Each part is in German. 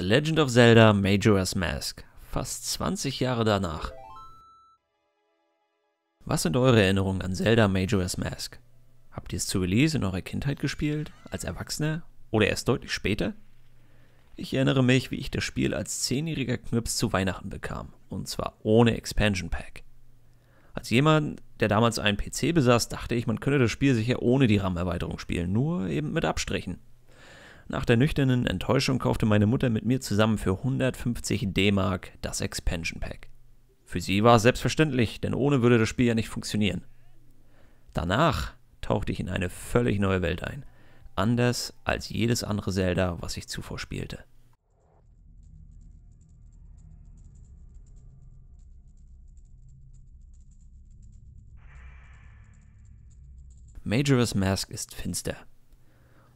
The Legend of Zelda Majora's Mask, fast 20 Jahre danach. Was sind eure Erinnerungen an Zelda Majora's Mask? Habt ihr es zu Release in eurer Kindheit gespielt, als Erwachsener oder erst deutlich später? Ich erinnere mich, wie ich das Spiel als 10-jähriger Knirps zu Weihnachten bekam, und zwar ohne Expansion Pack. Als jemand, der damals einen PC besaß, dachte ich, man könne das Spiel sicher ohne die RAM-Erweiterung spielen, nur eben mit Abstrichen. Nach der nüchternen Enttäuschung kaufte meine Mutter mit mir zusammen für 150 D-Mark das Expansion Pack. Für sie war es selbstverständlich, denn ohne würde das Spiel ja nicht funktionieren. Danach tauchte ich in eine völlig neue Welt ein. Anders als jedes andere Zelda, was ich zuvor spielte. Majora's Mask ist finster.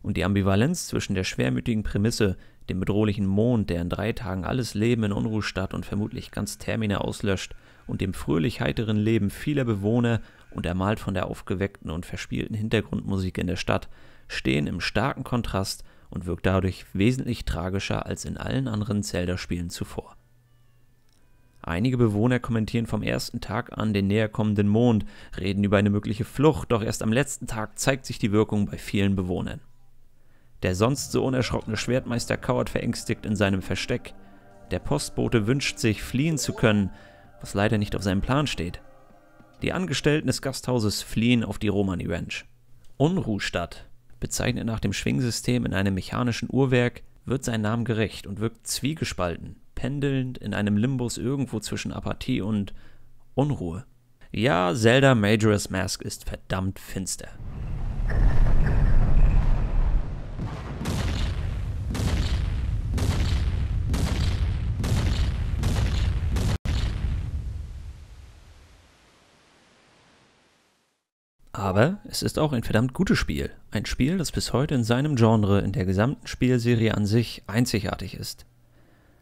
Und die Ambivalenz zwischen der schwermütigen Prämisse, dem bedrohlichen Mond, der in 3 Tagen alles Leben in Unruhstadt und vermutlich ganz Termina auslöscht, und dem fröhlich heiteren Leben vieler Bewohner, untermalt von der aufgeweckten und verspielten Hintergrundmusik in der Stadt, stehen im starken Kontrast und wirkt dadurch wesentlich tragischer als in allen anderen Zelda-Spielen zuvor. Einige Bewohner kommentieren vom ersten Tag an den näher kommenden Mond, reden über eine mögliche Flucht, doch erst am letzten Tag zeigt sich die Wirkung bei vielen Bewohnern. Der sonst so unerschrockene Schwertmeister kauert verängstigt in seinem Versteck. Der Postbote wünscht sich, fliehen zu können, was leider nicht auf seinem Plan steht. Die Angestellten des Gasthauses fliehen auf die Romani Ranch. Unruhstadt, bezeichnet nach dem Schwingsystem in einem mechanischen Uhrwerk, wird seinem Namen gerecht und wirkt zwiegespalten, pendelnd in einem Limbus irgendwo zwischen Apathie und Unruhe. Ja, Zelda Majora's Mask ist verdammt finster. Aber es ist auch ein verdammt gutes Spiel. Ein Spiel, das bis heute in seinem Genre, in der gesamten Spielserie an sich, einzigartig ist.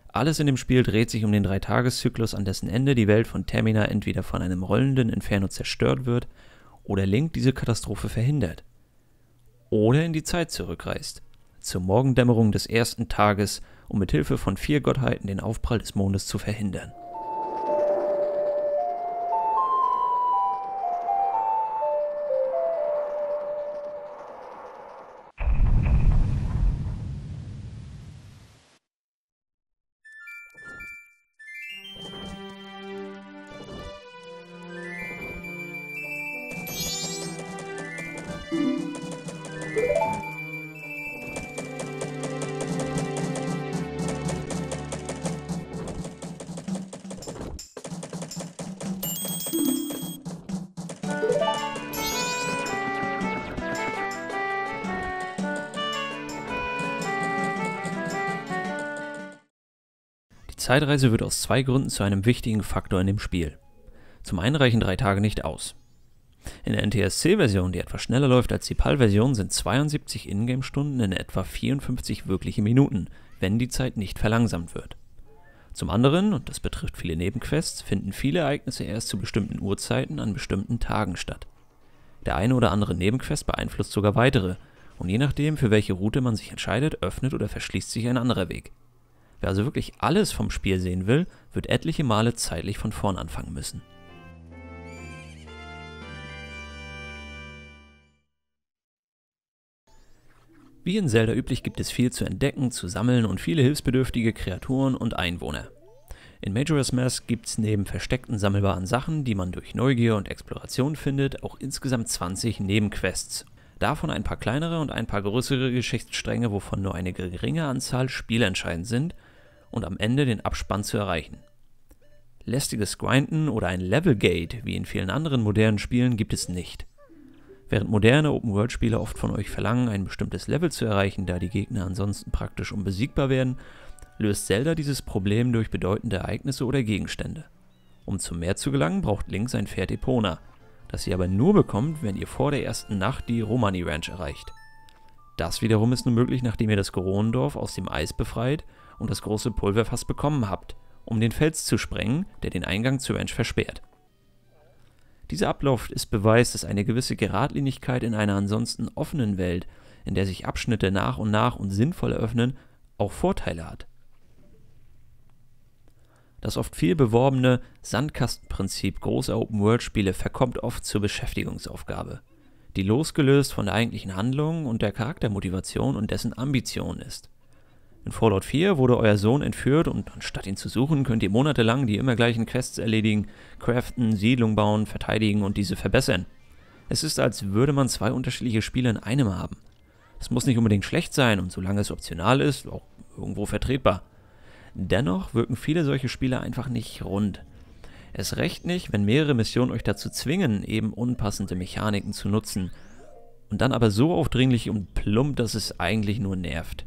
Alles in dem Spiel dreht sich um den 3-Tages-Zyklus, an dessen Ende die Welt von Termina entweder von einem rollenden Inferno zerstört wird oder Link diese Katastrophe verhindert. Oder in die Zeit zurückreist, zur Morgendämmerung des ersten Tages, um mit Hilfe von 4 Gottheiten den Aufprall des Mondes zu verhindern. Die Zeitreise wird aus 2 Gründen zu einem wichtigen Faktor in dem Spiel. Zum einen reichen 3 Tage nicht aus. In der NTSC-Version, die etwas schneller läuft als die PAL-Version, sind 72 Ingame-Stunden in etwa 54 wirkliche Minuten, wenn die Zeit nicht verlangsamt wird. Zum anderen, und das betrifft viele Nebenquests, finden viele Ereignisse erst zu bestimmten Uhrzeiten an bestimmten Tagen statt. Der eine oder andere Nebenquest beeinflusst sogar weitere, und je nachdem, für welche Route man sich entscheidet, öffnet oder verschließt sich ein anderer Weg. Wer also wirklich alles vom Spiel sehen will, wird etliche Male zeitlich von vorn anfangen müssen. Wie in Zelda üblich gibt es viel zu entdecken, zu sammeln und viele hilfsbedürftige Kreaturen und Einwohner. In Majora's Mask gibt es neben versteckten sammelbaren Sachen, die man durch Neugier und Exploration findet, auch insgesamt 20 Nebenquests. Davon ein paar kleinere und ein paar größere Geschichtsstränge, wovon nur eine geringe Anzahl spielentscheidend sind und am Ende den Abspann zu erreichen. Lästiges Grinden oder ein Levelgate, wie in vielen anderen modernen Spielen, gibt es nicht. Während moderne Open-World-Spiele oft von euch verlangen, ein bestimmtes Level zu erreichen, da die Gegner ansonsten praktisch unbesiegbar werden, löst Zelda dieses Problem durch bedeutende Ereignisse oder Gegenstände. Um zum Meer zu gelangen, braucht Link sein Pferd Epona, das ihr aber nur bekommt, wenn ihr vor der ersten Nacht die Romani Ranch erreicht. Das wiederum ist nur möglich, nachdem ihr das Kronendorf aus dem Eis befreit und das große Pulverfass bekommen habt, um den Fels zu sprengen, der den Eingang zur Ranch versperrt. Dieser Ablauf ist Beweis, dass eine gewisse Geradlinigkeit in einer ansonsten offenen Welt, in der sich Abschnitte nach und sinnvoll eröffnen, auch Vorteile hat. Das oft viel beworbene Sandkastenprinzip großer Open-World-Spiele verkommt oft zur Beschäftigungsaufgabe, die losgelöst von der eigentlichen Handlung und der Charaktermotivation und dessen Ambitionen ist. In Fallout 4 wurde euer Sohn entführt und anstatt ihn zu suchen, könnt ihr monatelang die immer gleichen Quests erledigen, craften, Siedlung bauen, verteidigen und diese verbessern. Es ist, als würde man zwei unterschiedliche Spiele in einem haben. Es muss nicht unbedingt schlecht sein und solange es optional ist, auch irgendwo vertretbar. Dennoch wirken viele solche Spiele einfach nicht rund. Es reicht nicht, wenn mehrere Missionen euch dazu zwingen, eben unpassende Mechaniken zu nutzen und dann aber so aufdringlich und plump, dass es eigentlich nur nervt.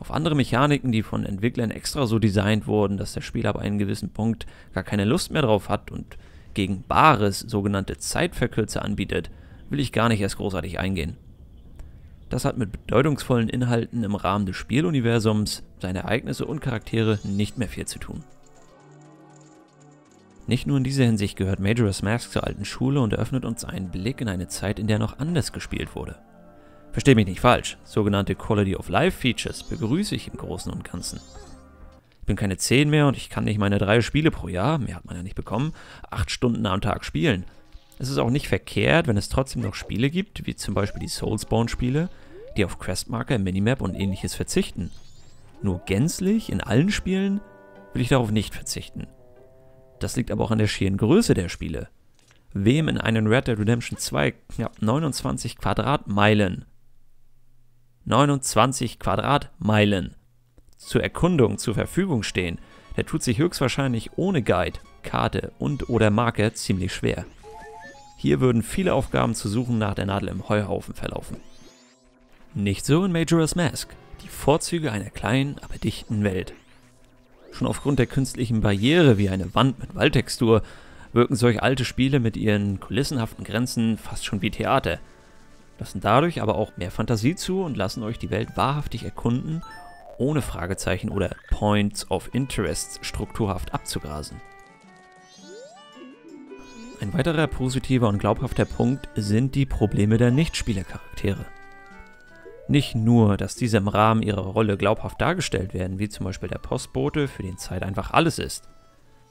Auf andere Mechaniken, die von Entwicklern extra so designt wurden, dass der Spieler ab einem gewissen Punkt gar keine Lust mehr drauf hat und gegen bares, sogenannte Zeitverkürzer anbietet, will ich gar nicht erst großartig eingehen. Das hat mit bedeutungsvollen Inhalten im Rahmen des Spieluniversums, seine Ereignisse und Charaktere nicht mehr viel zu tun. Nicht nur in dieser Hinsicht gehört Majora's Mask zur alten Schule und eröffnet uns einen Blick in eine Zeit, in der noch anders gespielt wurde. Versteht mich nicht falsch, sogenannte Quality of Life Features begrüße ich im Großen und Ganzen. Ich bin keine 10 mehr und ich kann nicht meine 3 Spiele pro Jahr, mehr hat man ja nicht bekommen, 8 Stunden am Tag spielen. Es ist auch nicht verkehrt, wenn es trotzdem noch Spiele gibt, wie zum Beispiel die Soulsborne-Spiele, die auf Questmarker, Minimap und ähnliches verzichten. Nur gänzlich in allen Spielen will ich darauf nicht verzichten. Das liegt aber auch an der schieren Größe der Spiele. Wem in einem Red Dead Redemption 2 knapp 29 Quadratmeilen zur Erkundung zur Verfügung stehen, der tut sich höchstwahrscheinlich ohne Guide, Karte und oder Marker ziemlich schwer. Hier würden viele Aufgaben zu suchen nach der Nadel im Heuhaufen verlaufen. Nicht so in Majora's Mask, die Vorzüge einer kleinen, aber dichten Welt. Schon aufgrund der künstlichen Barriere wie eine Wand mit Waldtextur wirken solch alte Spiele mit ihren kulissenhaften Grenzen fast schon wie Theater, lassen dadurch aber auch mehr Fantasie zu und lassen euch die Welt wahrhaftig erkunden, ohne Fragezeichen oder Points of Interest strukturhaft abzugrasen. Ein weiterer positiver und glaubhafter Punkt sind die Probleme der Nichtspielercharaktere. Nicht nur, dass diese im Rahmen ihrer Rolle glaubhaft dargestellt werden, wie zum Beispiel der Postbote, für den Zeit einfach alles ist,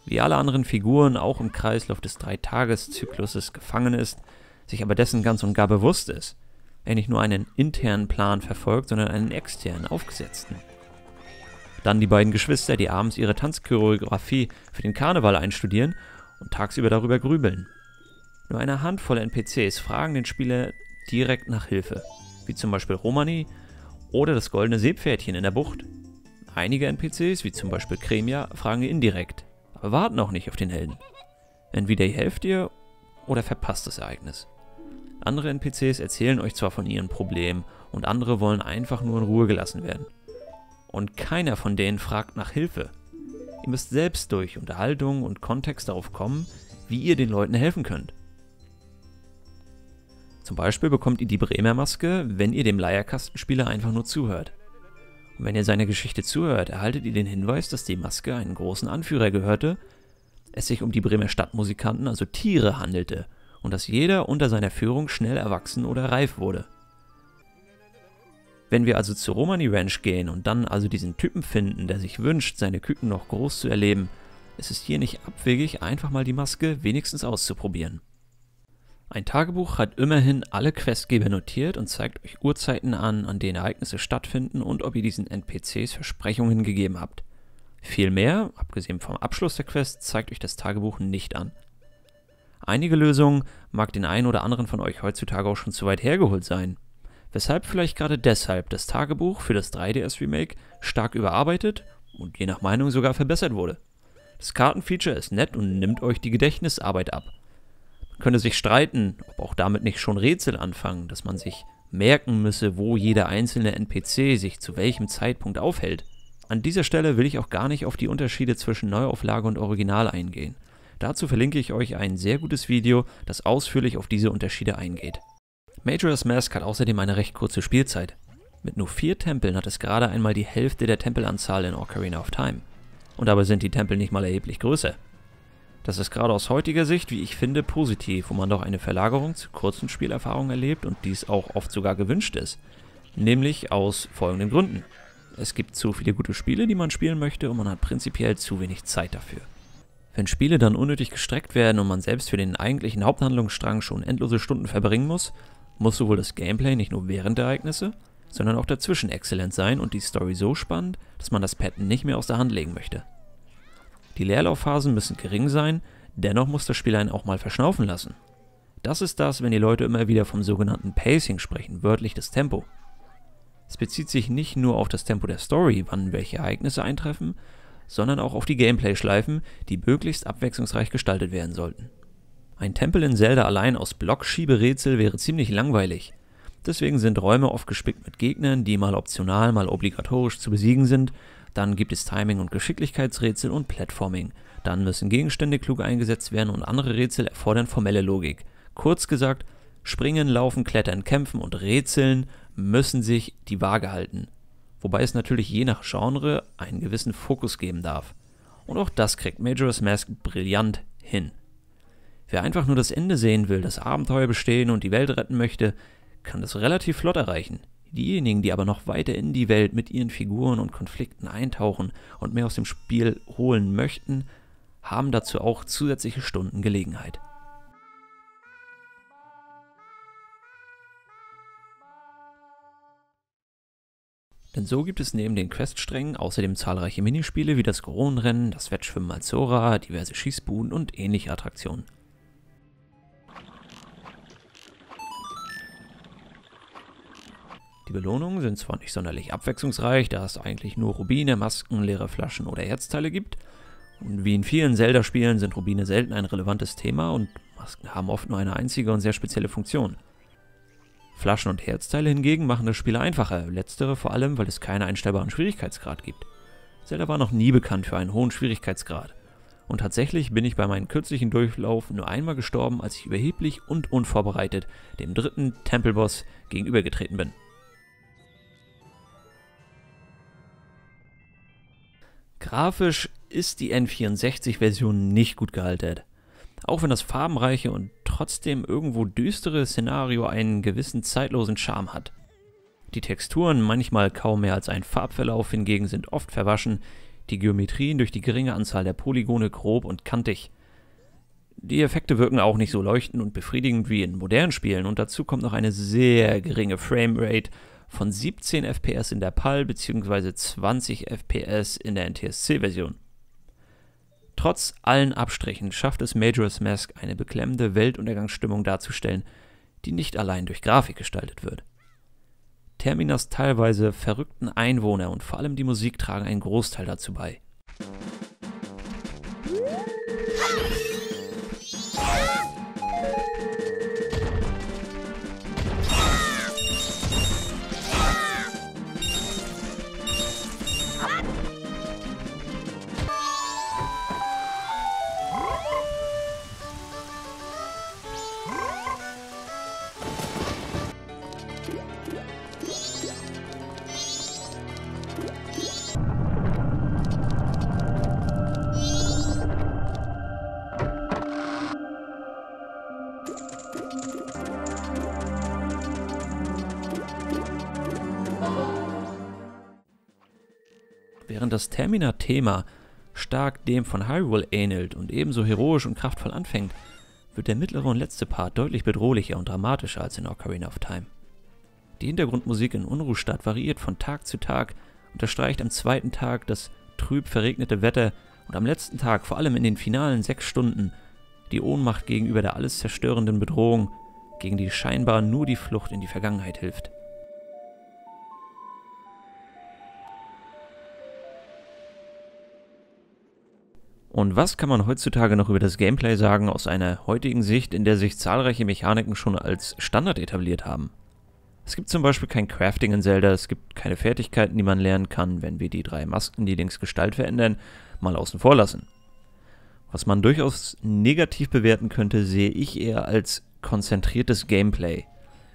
wie alle anderen Figuren auch im Kreislauf des 3-Tages-Zykluses gefangen ist, sich aber dessen ganz und gar bewusst ist, er nicht nur einen internen Plan verfolgt, sondern einen externen, aufgesetzten. Dann die beiden Geschwister, die abends ihre Tanzchoreografie für den Karneval einstudieren und tagsüber darüber grübeln. Nur eine Handvoll NPCs fragen den Spieler direkt nach Hilfe, wie zum Beispiel Romani oder das goldene Seepferdchen in der Bucht. Einige NPCs, wie zum Beispiel Kremia, fragen indirekt, aber warten auch nicht auf den Helden. Entweder ihr helft ihr oder verpasst das Ereignis. Andere NPCs erzählen euch zwar von ihren Problemen und andere wollen einfach nur in Ruhe gelassen werden. Und keiner von denen fragt nach Hilfe. Ihr müsst selbst durch Unterhaltung und Kontext darauf kommen, wie ihr den Leuten helfen könnt. Zum Beispiel bekommt ihr die Bremer Maske, wenn ihr dem Leierkastenspieler einfach nur zuhört. Und wenn ihr seiner Geschichte zuhört, erhaltet ihr den Hinweis, dass die Maske einen großen Anführer gehörte, es sich um die Bremer Stadtmusikanten, also Tiere, handelte und dass jeder unter seiner Führung schnell erwachsen oder reif wurde. Wenn wir also zu Romani Ranch gehen und dann also diesen Typen finden, der sich wünscht, seine Küken noch groß zu erleben, ist es hier nicht abwegig, einfach mal die Maske wenigstens auszuprobieren. Ein Tagebuch hat immerhin alle Questgeber notiert und zeigt euch Uhrzeiten an, an denen Ereignisse stattfinden und ob ihr diesen NPCs Versprechungen gegeben habt. Viel mehr, abgesehen vom Abschluss der Quest, zeigt euch das Tagebuch nicht an. Einige Lösungen mag den einen oder anderen von euch heutzutage auch schon zu weit hergeholt sein, weshalb vielleicht gerade deshalb das Tagebuch für das 3DS-Remake stark überarbeitet und je nach Meinung sogar verbessert wurde. Das Kartenfeature ist nett und nimmt euch die Gedächtnisarbeit ab. Man könnte sich streiten, ob auch damit nicht schon Rätsel anfangen, dass man sich merken müsse, wo jeder einzelne NPC sich zu welchem Zeitpunkt aufhält. An dieser Stelle will ich auch gar nicht auf die Unterschiede zwischen Neuauflage und Original eingehen. Dazu verlinke ich euch ein sehr gutes Video, das ausführlich auf diese Unterschiede eingeht. Majora's Mask hat außerdem eine recht kurze Spielzeit. Mit nur 4 Tempeln hat es gerade einmal die Hälfte der Tempelanzahl in Ocarina of Time. Und dabei sind die Tempel nicht mal erheblich größer. Das ist gerade aus heutiger Sicht, wie ich finde, positiv, wo man doch eine Verlagerung zu kurzen Spielerfahrungen erlebt und dies auch oft sogar gewünscht ist. Nämlich aus folgenden Gründen. Es gibt zu viele gute Spiele, die man spielen möchte, und man hat prinzipiell zu wenig Zeit dafür. Wenn Spiele dann unnötig gestreckt werden und man selbst für den eigentlichen Haupthandlungsstrang schon endlose Stunden verbringen muss, muss sowohl das Gameplay nicht nur während der Ereignisse, sondern auch dazwischen exzellent sein und die Story so spannend, dass man das Pattern nicht mehr aus der Hand legen möchte. Die Leerlaufphasen müssen gering sein, dennoch muss das Spiel einen auch mal verschnaufen lassen. Das ist das, wenn die Leute immer wieder vom sogenannten Pacing sprechen, wörtlich das Tempo. Es bezieht sich nicht nur auf das Tempo der Story, wann welche Ereignisse eintreffen, sondern auch auf die Gameplay-Schleifen, die möglichst abwechslungsreich gestaltet werden sollten. Ein Tempel in Zelda allein aus Blockschieberätsel wäre ziemlich langweilig. Deswegen sind Räume oft gespickt mit Gegnern, die mal optional, mal obligatorisch zu besiegen sind. Dann gibt es Timing- und Geschicklichkeitsrätsel und Platforming. Dann müssen Gegenstände klug eingesetzt werden und andere Rätsel erfordern formelle Logik. Kurz gesagt, Springen, Laufen, Klettern, Kämpfen und Rätseln müssen sich die Waage halten. Wobei es natürlich je nach Genre einen gewissen Fokus geben darf. Und auch das kriegt Majora's Mask brillant hin. Wer einfach nur das Ende sehen will, das Abenteuer bestehen und die Welt retten möchte, kann das relativ flott erreichen. Diejenigen, die aber noch weiter in die Welt mit ihren Figuren und Konflikten eintauchen und mehr aus dem Spiel holen möchten, haben dazu auch zusätzliche Stunden Gelegenheit. Denn so gibt es neben den Queststrängen außerdem zahlreiche Minispiele wie das Kronenrennen, das Wettschwimmen als Zora, diverse Schießbuden und ähnliche Attraktionen. Die Belohnungen sind zwar nicht sonderlich abwechslungsreich, da es eigentlich nur Rubine, Masken, leere Flaschen oder Herzteile gibt. Und wie in vielen Zelda-Spielen sind Rubine selten ein relevantes Thema und Masken haben oft nur eine einzige und sehr spezielle Funktion. Flaschen und Herzteile hingegen machen das Spiel einfacher, letztere vor allem, weil es keinen einstellbaren Schwierigkeitsgrad gibt. Zelda war noch nie bekannt für einen hohen Schwierigkeitsgrad. Und tatsächlich bin ich bei meinem kürzlichen Durchlauf nur einmal gestorben, als ich überheblich und unvorbereitet dem dritten Tempelboss gegenübergetreten bin. Grafisch ist die N64-Version nicht gut gealtert. Auch wenn das farbenreiche und trotzdem irgendwo düstere Szenario einen gewissen zeitlosen Charme hat. Die Texturen, manchmal kaum mehr als ein Farbverlauf, hingegen sind oft verwaschen, die Geometrien durch die geringe Anzahl der Polygone grob und kantig. Die Effekte wirken auch nicht so leuchtend und befriedigend wie in modernen Spielen und dazu kommt noch eine sehr geringe Framerate von 17 FPS in der PAL bzw. 20 FPS in der NTSC-Version. Trotz allen Abstrichen schafft es Majora's Mask, eine beklemmende Weltuntergangsstimmung darzustellen, die nicht allein durch Grafik gestaltet wird. Terminas teilweise verrückten Einwohner und vor allem die Musik tragen einen Großteil dazu bei. Während das Termina-Thema stark dem von Hyrule ähnelt und ebenso heroisch und kraftvoll anfängt, wird der mittlere und letzte Part deutlich bedrohlicher und dramatischer als in Ocarina of Time. Die Hintergrundmusik in Unruhstadt variiert von Tag zu Tag, unterstreicht am zweiten Tag das trüb verregnete Wetter und am letzten Tag, vor allem in den finalen 6 Stunden, die Ohnmacht gegenüber der alles zerstörenden Bedrohung, gegen die scheinbar nur die Flucht in die Vergangenheit hilft. Und was kann man heutzutage noch über das Gameplay sagen aus einer heutigen Sicht, in der sich zahlreiche Mechaniken schon als Standard etabliert haben? Es gibt zum Beispiel kein Crafting in Zelda, es gibt keine Fertigkeiten, die man lernen kann, wenn wir die 3 Masken, die Links Gestalt verändern, mal außen vor lassen. Was man durchaus negativ bewerten könnte, sehe ich eher als konzentriertes Gameplay.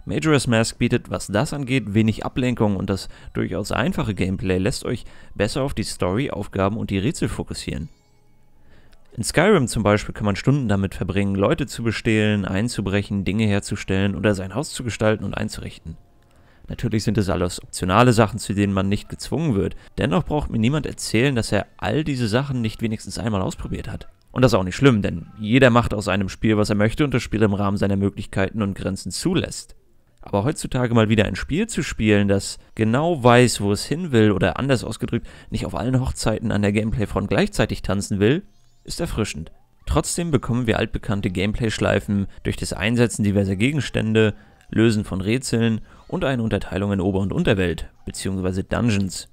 Majora's Mask bietet, was das angeht, wenig Ablenkung und das durchaus einfache Gameplay lässt euch besser auf die Story, Aufgaben und die Rätsel fokussieren. In Skyrim zum Beispiel kann man Stunden damit verbringen, Leute zu bestehlen, einzubrechen, Dinge herzustellen oder sein Haus zu gestalten und einzurichten. Natürlich sind das alles optionale Sachen, zu denen man nicht gezwungen wird. Dennoch braucht mir niemand erzählen, dass er all diese Sachen nicht wenigstens einmal ausprobiert hat. Und das ist auch nicht schlimm, denn jeder macht aus einem Spiel, was er möchte und das Spiel im Rahmen seiner Möglichkeiten und Grenzen zulässt. Aber heutzutage mal wieder ein Spiel zu spielen, das genau weiß, wo es hin will oder anders ausgedrückt nicht auf allen Hochzeiten an der Gameplay-Front gleichzeitig tanzen will, ist erfrischend. Trotzdem bekommen wir altbekannte Gameplay-Schleifen durch das Einsetzen diverser Gegenstände, Lösen von Rätseln und eine Unterteilung in Ober- und Unterwelt, bzw. Dungeons.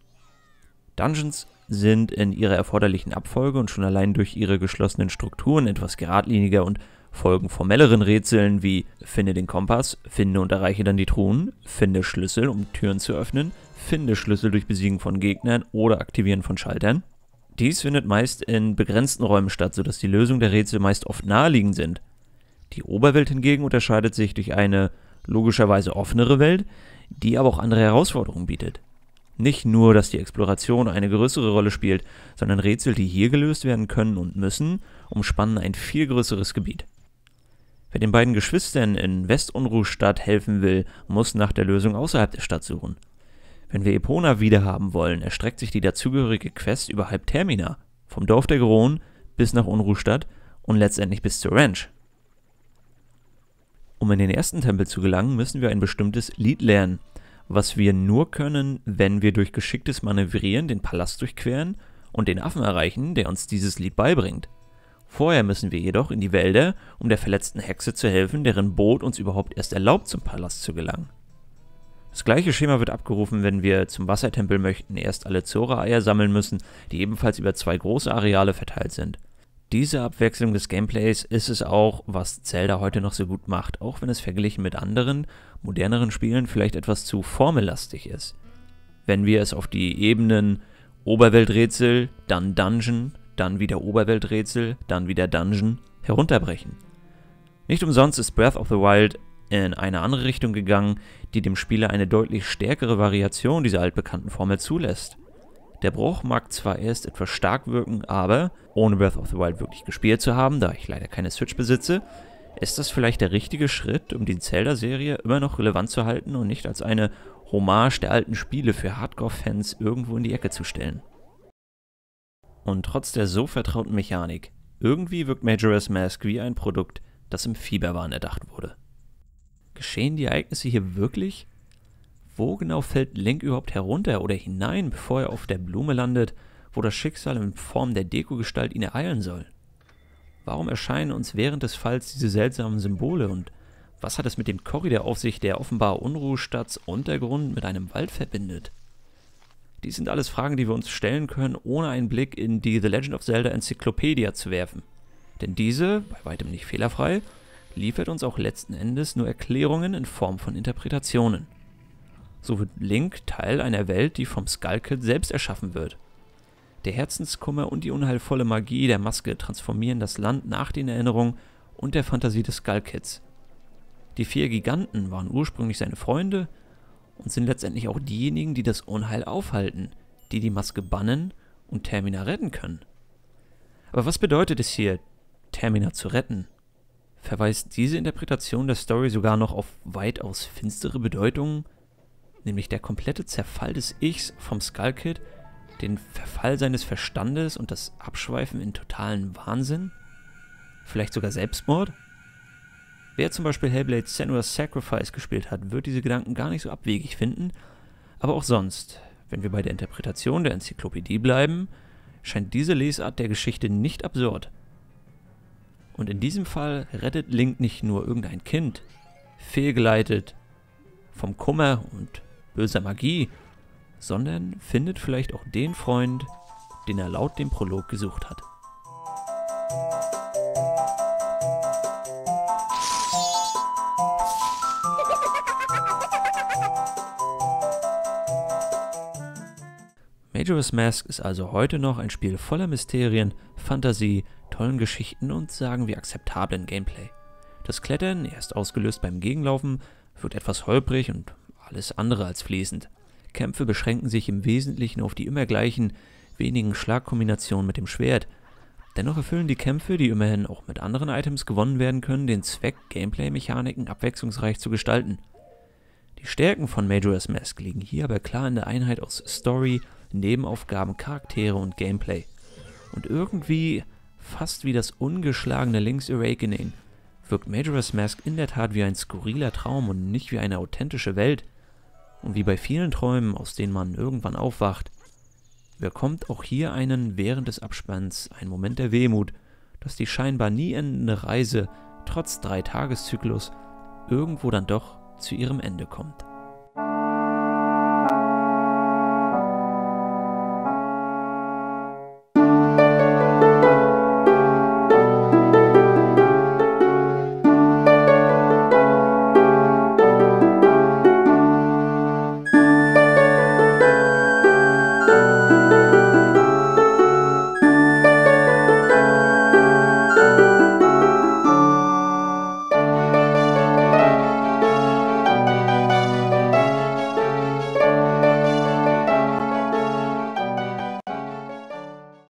Dungeons sind in ihrer erforderlichen Abfolge und schon allein durch ihre geschlossenen Strukturen etwas geradliniger und folgen formelleren Rätseln wie finde den Kompass, finde und erreiche dann die Truhen, finde Schlüssel, um Türen zu öffnen, finde Schlüssel durch Besiegen von Gegnern oder Aktivieren von Schaltern. Dies findet meist in begrenzten Räumen statt, sodass die Lösung der Rätsel meist oft naheliegend sind. Die Oberwelt hingegen unterscheidet sich durch eine logischerweise offenere Welt, die aber auch andere Herausforderungen bietet. Nicht nur, dass die Exploration eine größere Rolle spielt, sondern Rätsel, die hier gelöst werden können und müssen, umspannen ein viel größeres Gebiet. Wer den beiden Geschwistern in Westunruhstadt helfen will, muss nach der Lösung außerhalb der Stadt suchen. Wenn wir Epona wiederhaben wollen, erstreckt sich die dazugehörige Quest über halb Termina, vom Dorf der Gronen bis nach Unruhstadt und letztendlich bis zur Ranch. Um in den ersten Tempel zu gelangen, müssen wir ein bestimmtes Lied lernen, was wir nur können, wenn wir durch geschicktes Manövrieren den Palast durchqueren und den Affen erreichen, der uns dieses Lied beibringt. Vorher müssen wir jedoch in die Wälder, um der verletzten Hexe zu helfen, deren Boot uns überhaupt erst erlaubt, zum Palast zu gelangen. Das gleiche Schema wird abgerufen, wenn wir zum Wassertempel möchten, erst alle Zora-Eier sammeln müssen, die ebenfalls über zwei große Areale verteilt sind. Diese Abwechslung des Gameplays ist es auch, was Zelda heute noch so gut macht, auch wenn es verglichen mit anderen, moderneren Spielen vielleicht etwas zu formellastig ist. Wenn wir es auf die Ebenen Oberwelträtsel, dann Dungeon, dann wieder Oberwelträtsel, dann wieder Dungeon herunterbrechen. Nicht umsonst ist Breath of the Wild in eine andere Richtung gegangen, die dem Spieler eine deutlich stärkere Variation dieser altbekannten Formel zulässt. Der Bruch mag zwar erst etwas stark wirken, aber, ohne Breath of the Wild wirklich gespielt zu haben, da ich leider keine Switch besitze, ist das vielleicht der richtige Schritt, um die Zelda-Serie immer noch relevant zu halten und nicht als eine Hommage der alten Spiele für Hardcore-Fans irgendwo in die Ecke zu stellen. Und trotz der so vertrauten Mechanik, irgendwie wirkt Majora's Mask wie ein Produkt, das im Fieberwahn erdacht wurde. Geschehen die Ereignisse hier wirklich? Wo genau fällt Link überhaupt herunter oder hinein, bevor er auf der Blume landet, wo das Schicksal in Form der Dekogestalt ihn ereilen soll? Warum erscheinen uns während des Falls diese seltsamen Symbole und was hat es mit dem Korridor auf sich, der offenbar Unruhstadts Untergrund mit einem Wald verbindet? Dies sind alles Fragen, die wir uns stellen können, ohne einen Blick in die The Legend of Zelda Encyclopedia zu werfen. Denn diese, bei weitem nicht fehlerfrei, liefert uns auch letzten Endes nur Erklärungen in Form von Interpretationen. So wird Link Teil einer Welt, die vom Skull Kid selbst erschaffen wird. Der Herzenskummer und die unheilvolle Magie der Maske transformieren das Land nach den Erinnerungen und der Fantasie des Skull Kids. Die vier Giganten waren ursprünglich seine Freunde und sind letztendlich auch diejenigen, die das Unheil aufhalten, die die Maske bannen und Termina retten können. Aber was bedeutet es hier, Termina zu retten? Verweist diese Interpretation der Story sogar noch auf weitaus finstere Bedeutungen? Nämlich der komplette Zerfall des Ichs vom Skull Kid, den Verfall seines Verstandes und das Abschweifen in totalen Wahnsinn? Vielleicht sogar Selbstmord? Wer zum Beispiel Hellblade Senua's Sacrifice gespielt hat, wird diese Gedanken gar nicht so abwegig finden, aber auch sonst, wenn wir bei der Interpretation der Enzyklopädie bleiben, scheint diese Lesart der Geschichte nicht absurd. Und in diesem Fall rettet Link nicht nur irgendein Kind, fehlgeleitet vom Kummer und böser Magie, sondern findet vielleicht auch den Freund, den er laut dem Prolog gesucht hat. Majora's Mask ist also heute noch ein Spiel voller Mysterien, Fantasie, tollen Geschichten und sagen wir akzeptablen Gameplay. Das Klettern, erst ausgelöst beim Gegenlaufen, wird etwas holprig und alles andere als fließend. Kämpfe beschränken sich im Wesentlichen auf die immer gleichen, wenigen Schlagkombinationen mit dem Schwert. Dennoch erfüllen die Kämpfe, die immerhin auch mit anderen Items gewonnen werden können, den Zweck, Gameplay-Mechaniken abwechslungsreich zu gestalten. Die Stärken von Majora's Mask liegen hier aber klar in der Einheit aus Story, Nebenaufgaben, Charaktere und Gameplay. Und irgendwie, fast wie das ungeschlagene Link's Awakening, wirkt Majora's Mask in der Tat wie ein skurriler Traum und nicht wie eine authentische Welt. Und wie bei vielen Träumen, aus denen man irgendwann aufwacht, bekommt auch hier einen während des Abspanns ein Moment der Wehmut, dass die scheinbar nie endende Reise trotz 3-Tageszyklus irgendwo dann doch zu ihrem Ende kommt.